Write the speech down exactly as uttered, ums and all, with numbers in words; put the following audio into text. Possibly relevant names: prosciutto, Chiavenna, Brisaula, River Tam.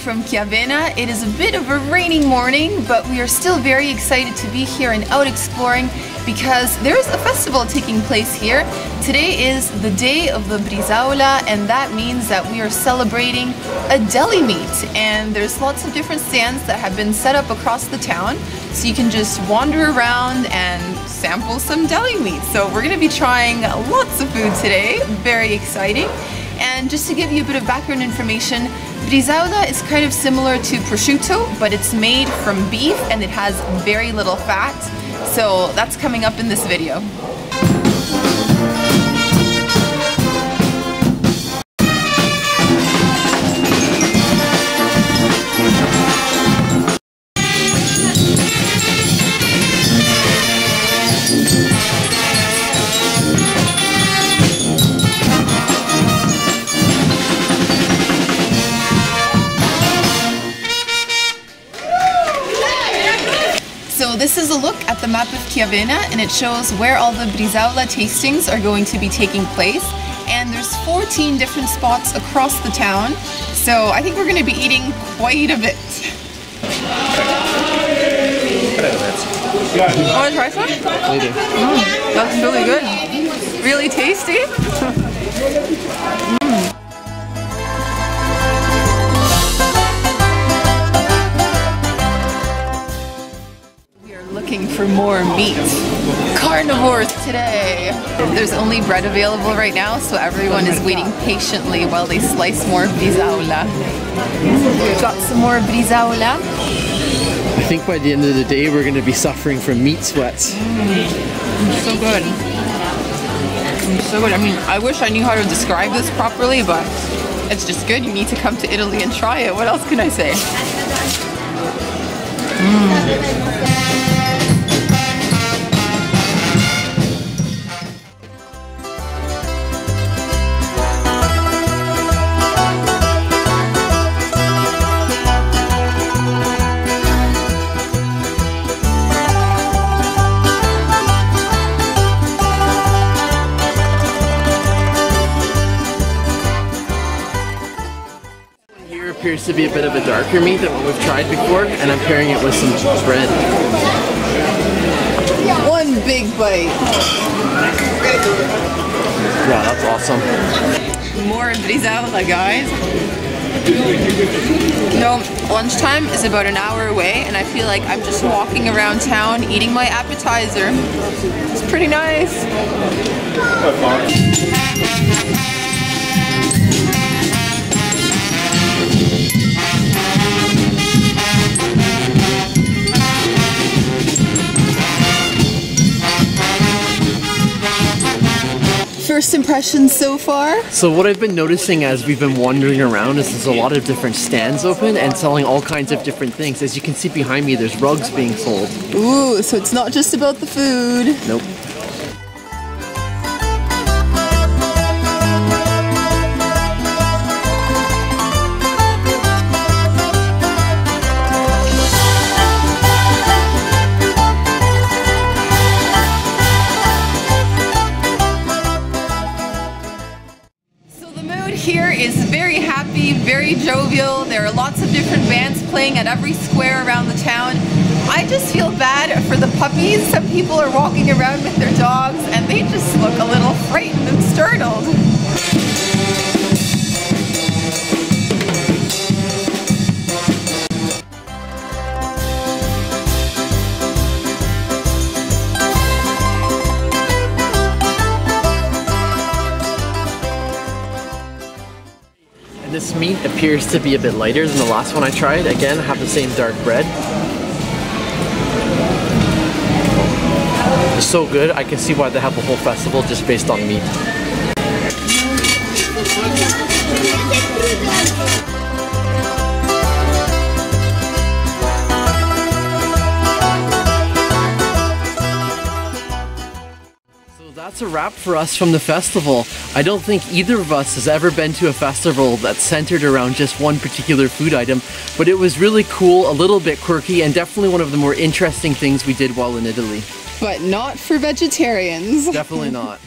from Chiavenna. It is a bit of a rainy morning, but we are still very excited to be here and out exploring because there is a festival taking place here. Today is the day of the Brisaula, and that means that we are celebrating a deli meet. And there's lots of different stands that have been set up across the town, so you can just wander around and sample some deli meat. So we're going to be trying lots of food today. Very exciting. And just to give you a bit of background information, Brisaula is kind of similar to prosciutto, but it's made from beef and it has very little fat. So that's coming up in this video. So this is a look at the map of Chiavenna, and it shows where all the Brisaula tastings are going to be taking place. And there's fourteen different spots across the town, so I think we're going to be eating quite a bit. You want to try some? Later. Mm, that's really good. Really tasty. For more meat. Carnivores today! There's only bread available right now, so everyone is waiting patiently while they slice more Brisaula. We've got some more Brisaula. I think by the end of the day we're going to be suffering from meat sweats. Mm. It's so good. It's so good. I mean, I wish I knew how to describe this properly, but it's just good. You need to come to Italy and try it. What else can I say? Mm. Appears to be a bit of a darker meat than what we've tried before, and I'm pairing it with some bread. One big bite. Yeah, that's awesome. More Brisaula, guys. You know, lunchtime is about an hour away, and I feel like I'm just walking around town eating my appetizer. It's pretty nice. First impressions so far? So what I've been noticing as we've been wandering around is there's a lot of different stands open and selling all kinds of different things. As you can see behind me, there's rugs being sold. Ooh, so it's not just about the food. Nope. Here is very happy, very jovial. There are lots of different bands playing at every square around the town. I just feel bad for the puppies. Some people are walking around with their dogs and they just look a little frightened and startled. This meat appears to be a bit lighter than the last one I tried. Again, have the same dark bread. It's so good, I can see why they have a whole festival just based on meat. That's a wrap for us from the festival. I don't think either of us has ever been to a festival that's centered around just one particular food item, but it was really cool, a little bit quirky, and definitely one of the more interesting things we did while in Italy. But not for vegetarians. Definitely not.